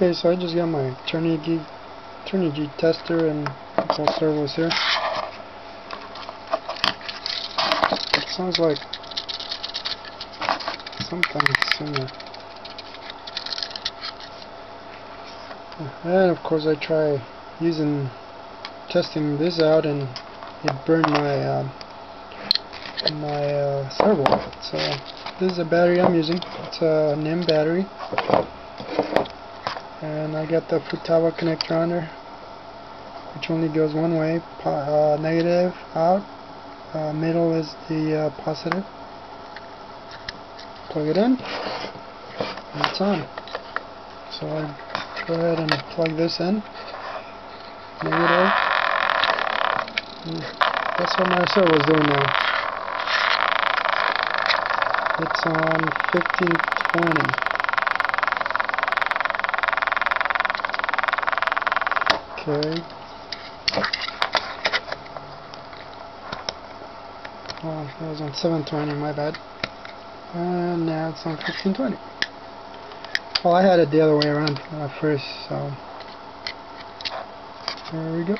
Okay, so I just got my Turnigy tester and all servos here. It sounds like something similar. And of course I try testing this out, and it burned my servo. So this is a battery I'm using. It's a NiMH battery. And I got the Futaba connector on there, which only goes one way, negative out, middle is the positive. Plug it in, and it's on. So I go ahead and plug this in, negative, and that's what my servo is doing now. It's on 1520. Okay. Well, it was on 720, my bad. And now it's on 1520. Well, I had it the other way around first, so there we go.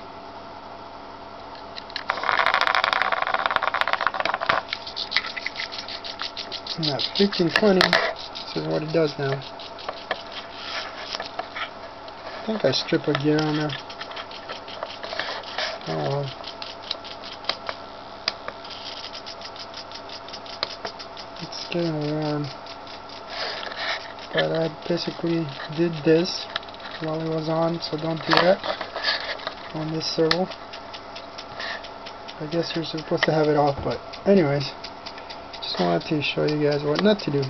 And that 1520, this is what it does now. I think I stripped a gear on there. Oh well. It's getting warm. But I basically did this while it was on, so don't do that on this servo. I guess you're supposed to have it off, but anyways, just wanted to show you guys what not to do.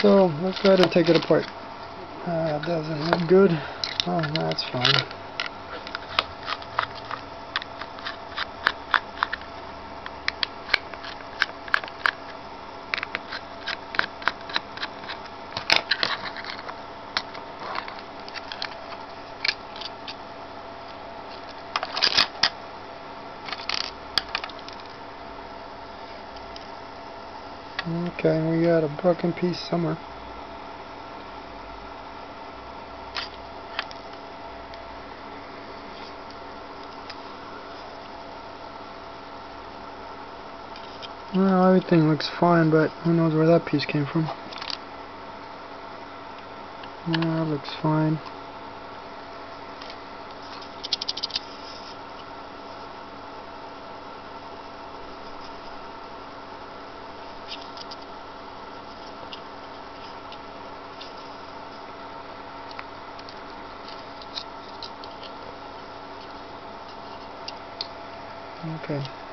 So let's go ahead and take it apart. That doesn't look good. Oh, that's fine. Okay, we got a broken piece somewhere. Well, everything looks fine, but who knows where that piece came from. Yeah, that looks fine. Okay.